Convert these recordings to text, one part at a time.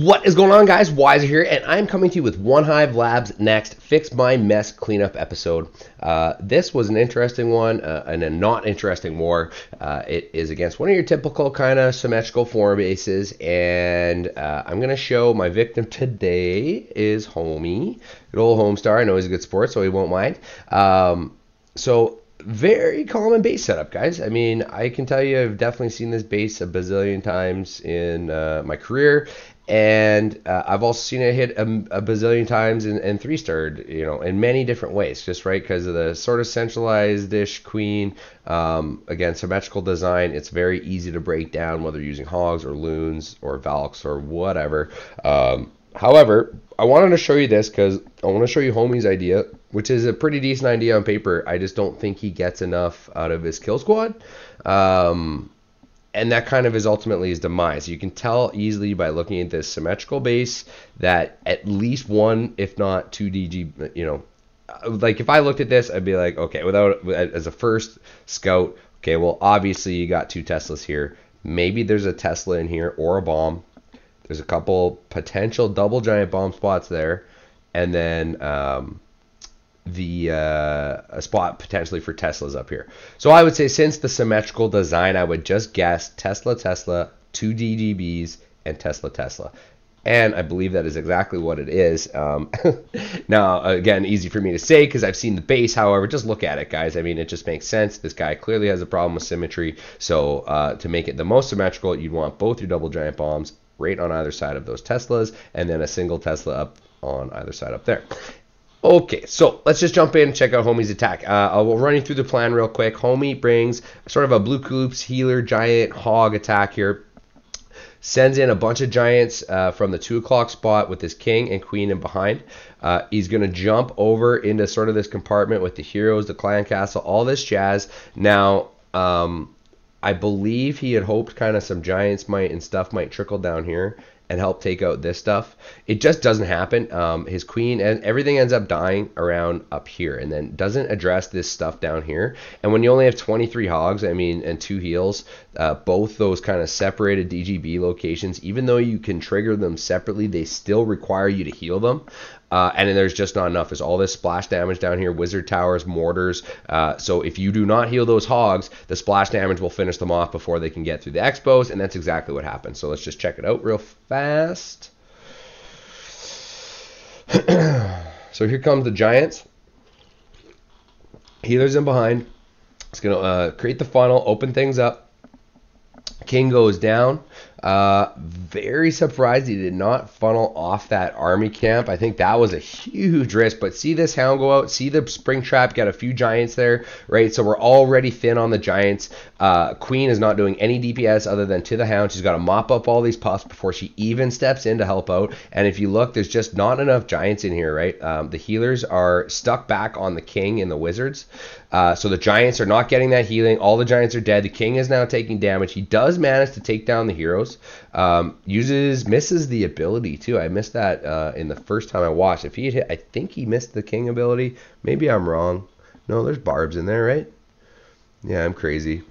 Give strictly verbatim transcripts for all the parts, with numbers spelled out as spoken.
What is going on, guys? Wiser here, and I'm coming to you with One Hive Labs' next Fix My Mess Cleanup episode. Uh, this was an interesting one uh, and a not interesting war. Uh, it is against one of your typical kind of symmetrical form bases, and uh, I'm going to show my victim today is Homie. Good old Homestar. I know he's a good sport, so he won't mind. Um, so... Very common base setup, guys. I mean, I can tell you I've definitely seen this base a bazillion times in uh, my career, and uh, I've also seen it hit a, a bazillion times in, in three-starred, you know, in many different ways, just right because of the sort of centralized-ish queen. Um, again, symmetrical design, it's very easy to break down, whether you're using hogs or loons or valks or whatever. Um, however, I wanted to show you this because I want to show you Homie's idea, which is a pretty decent idea on paper. I just don't think he gets enough out of his kill squad. Um, and that kind of is ultimately his demise. You can tell easily by looking at this symmetrical base that at least one, if not two D G, you know, like if I looked at this, I'd be like, okay, without as a first scout, okay, well, obviously you got two Teslas here. Maybe there's a Tesla in here or a bomb. There's a couple potential double giant bomb spots there. And then um, the uh, a spot potentially for Teslas up here. So I would say since the symmetrical design, I would just guess Tesla, Tesla, two D D Bs, and Tesla, Tesla. And I believe that is exactly what it is. Um, now, again, easy for me to say because I've seen the base. However, just look at it, guys. I mean, it just makes sense. This guy clearly has a problem with symmetry. So uh, to make it the most symmetrical, you'd want both your double giant bombs right on either side of those Teslas, and then a single Tesla up on either side up there. Okay, so let's just jump in and check out Homie's attack. Uh, I'll run you through the plan real quick. Homie brings sort of a blue coops healer giant hog attack here. Sends in a bunch of giants uh, from the two o'clock spot with his king and queen in behind. Uh, he's going to jump over into sort of this compartment with the heroes, the clan castle, all this jazz. Now, um, I believe he had hoped kind of some giants might and stuff might trickle down here and help take out this stuff. It just doesn't happen. Um, his queen and everything ends up dying around up here, and then doesn't address this stuff down here. And when you only have twenty-three hogs, I mean, and two heals, uh, both those kind of separated D G B locations, even though you can trigger them separately, they still require you to heal them. Uh, and then there's just not enough. There's all this splash damage down here, wizard towers, mortars. Uh, so if you do not heal those hogs, the splash damage will finish them off before they can get through the expos, and that's exactly what happened. So let's just check it out real fast. So here comes the giants. Healers in behind. It's going to uh, create the funnel, open things up. King goes down. Uh, very surprised he did not funnel off that army camp. I think that was a huge risk, but see this hound go out, see the spring trap, got a few giants there, right? So we're already thin on the giants. Uh, Queen is not doing any D P S other than to the hound. She's got to mop up all these puffs before she even steps in to help out. And if you look, there's just not enough giants in here, right? Um, the healers are stuck back on the king and the wizards. Uh, so the giants are not getting that healing. All the giants are dead. The king is now taking damage. He does manage to take down the heroes. Um, uses misses the ability too. I missed that uh, in the first time I watched. If he had hit, I think he missed the king ability. Maybe I'm wrong. No, there's barbs in there, right? Yeah, I'm crazy.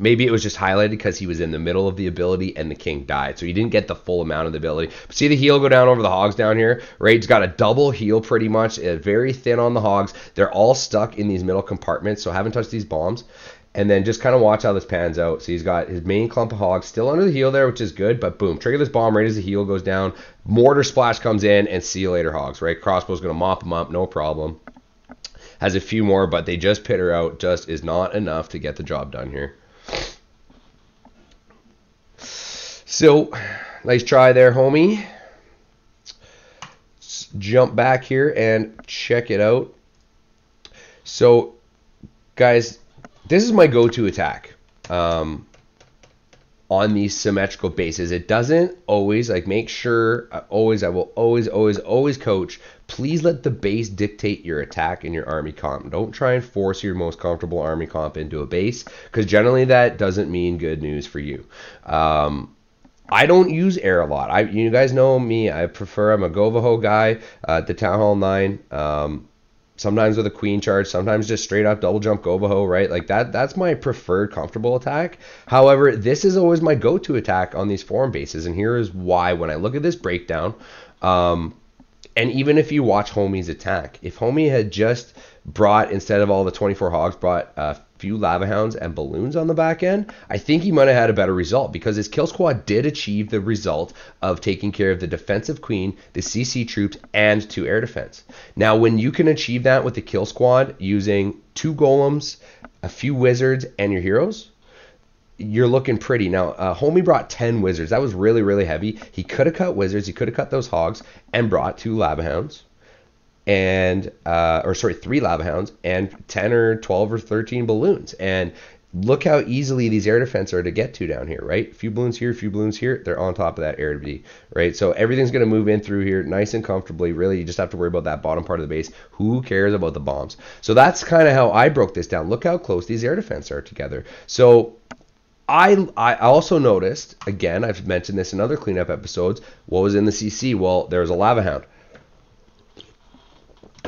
Maybe it was just highlighted because he was in the middle of the ability and the king died. So he didn't get the full amount of the ability. But see the heal go down over the hogs down here. Raid's got a double heal pretty much. Very thin on the hogs. They're all stuck in these middle compartments. So haven't touched these bombs. And then just kind of watch how this pans out. So he's got his main clump of hogs still under the heel there, which is good. But boom, trigger this bomb right as the heel goes down. Mortar splash comes in, and see you later, hogs, right? Crossbow's going to mop them up, no problem. Has a few more, but they just pit her out. Just is not enough to get the job done here. So, nice try there, homie. Let's jump back here and check it out. So, guys... This is my go-to attack um, on these symmetrical bases. It doesn't always, like make sure, I always, I will always, always, always coach, please let the base dictate your attack and your army comp. Don't try and force your most comfortable army comp into a base, because generally that doesn't mean good news for you. Um, I don't use air a lot. I, you guys know me, I prefer, I'm a Govaho guy, uh, the Town Hall nine. Um, sometimes with a queen charge, sometimes just straight up double jump Govaho, right? Like that, that's my preferred comfortable attack. However, this is always my go-to attack on these form bases. And here is why when I look at this breakdown, um, and even if you watch Homie's attack, if Homie had just brought, instead of all the twenty-four hogs, brought a few lava hounds and balloons on the back end, I think he might have had a better result, because his kill squad did achieve the result of taking care of the defensive queen, the C C troops, and two air defense. Now, when you can achieve that with the kill squad using two golems, a few wizards, and your heroes, you're looking pretty. Now, uh, Homie brought ten wizards. That was really, really heavy. He could have cut wizards. He could have cut those hogs and brought two lava hounds. And, uh, or sorry, three lava hounds and ten or twelve or thirteen balloons. And look how easily these air defense are to get to down here, right? A few balloons here, a few balloons here. They're on top of that air D, right? So everything's going to move in through here nice and comfortably. Really, you just have to worry about that bottom part of the base. Who cares about the bombs? So that's kind of how I broke this down. Look how close these air defense are together. So I, I also noticed, again, I've mentioned this in other cleanup episodes, what was in the C C? Well, there was a lava hound.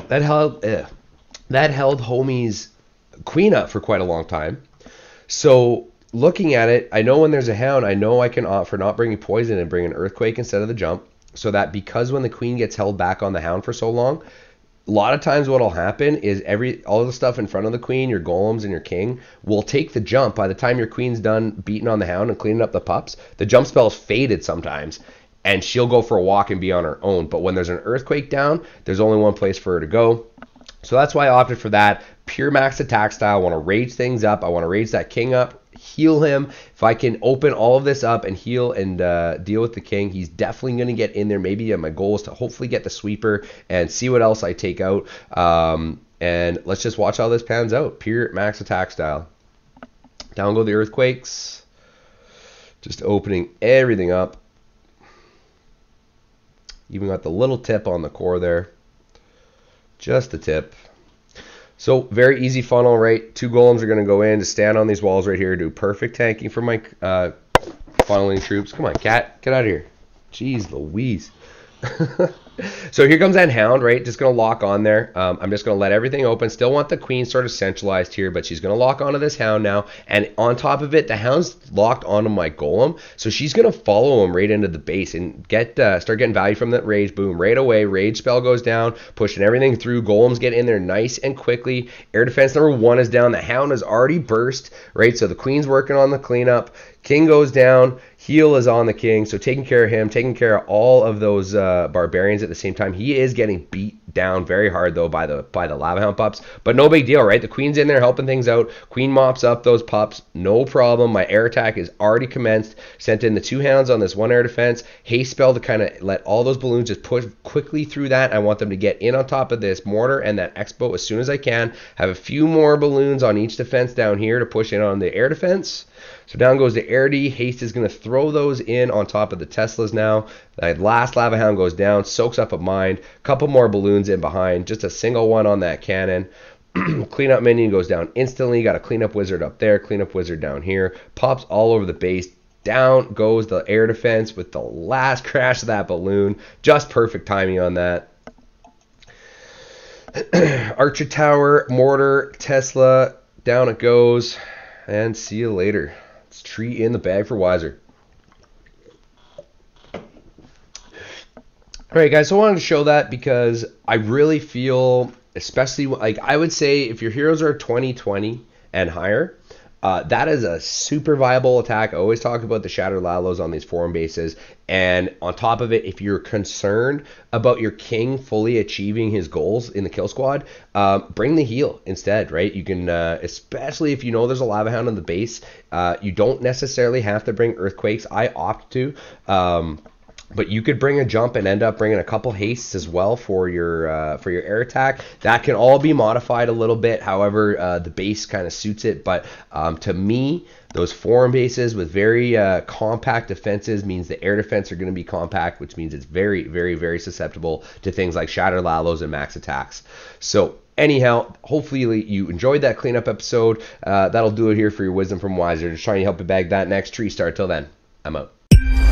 That held, eh, that held Homie's queen up for quite a long time. So looking at it, I know when there's a hound, I know I can opt for not bringing poison and bring an earthquake instead of the jump. So that because when the queen gets held back on the hound for so long, a lot of times what'll happen is every all the stuff in front of the queen, your golems and your king, will take the jump. By the time your queen's done beating on the hound and cleaning up the pups, the jump spell's faded sometimes. And she'll go for a walk and be on her own. But when there's an earthquake down, there's only one place for her to go. So that's why I opted for that. Pure max attack style. I want to rage things up. I want to rage that king up, heal him. If I can open all of this up and heal and uh, deal with the king, he's definitely going to get in there. Maybe my goal is to hopefully get the sweeper and see what else I take out. Um, and let's just watch how this pans out. Pure max attack style. Down go the earthquakes. Just opening everything up. Even got the little tip on the core there. Just the tip. So very easy funnel, right? Two golems are going to go in to stand on these walls right here. Do perfect tanking for my uh, funneling troops. Come on, cat. Get out of here. Jeez Louise. So here comes that hound, right? Just going to lock on there. Um, I'm just going to let everything open. Still want the queen sort of centralized here, but she's going to lock onto this hound now. And on top of it, the hound's locked onto my golem. So she's going to follow him right into the base and get uh, start getting value from that rage. Boom, right away. Rage spell goes down, pushing everything through. Golems get in there nice and quickly. Air defense number one is down. The hound has already burst, right? So the queen's working on the cleanup. King goes down. Heal is on the king, so taking care of him, taking care of all of those uh, barbarians at the same time. He is getting beat down very hard, though, by the by the lava hound pups, but no big deal, right? The queen's in there helping things out. Queen mops up those pups, no problem. My air attack is already commenced. Sent in the two hounds on this one air defense. Haste spell to kind of let all those balloons just push quickly through that. I want them to get in on top of this mortar and that expo as soon as I can. Have a few more balloons on each defense down here to push in on the air defense. So down goes the air D. Haste is going to throw those in on top of the Teslas now. That last lava hound goes down, soaks up a mine. Couple more balloons in behind. Just a single one on that cannon. Cleanup minion goes down instantly. Got a cleanup wizard up there. Cleanup wizard down here. Pops all over the base. Down goes the air defense with the last crash of that balloon. Just perfect timing on that. Archer tower, mortar, Tesla. Down it goes. And see you later. Tree in the bag for Wiser. All right, guys, so I wanted to show that because I really feel, especially like I would say if your heroes are twenty twenty and higher, uh, that is a super viable attack. I always talk about the Shattered Lalos on these forum bases. And on top of it, if you're concerned about your king fully achieving his goals in the kill squad, uh, bring the heal instead, right? You can, uh, especially if you know there's a lava hound on the base, uh, you don't necessarily have to bring earthquakes. I opt to, um, but you could bring a jump and end up bringing a couple hastes as well for your uh, for your air attack. That can all be modified a little bit. However, uh, the base kind of suits it. But um, to me, those foreign bases with very uh, compact defenses means the air defense are going to be compact, which means it's very, very, very susceptible to things like Shattered Lalos and max attacks. So anyhow, hopefully you enjoyed that cleanup episode. Uh, that'll do it here for your Wisdom from Wiser. Just trying to help you bag that next tree star. Till then, I'm out.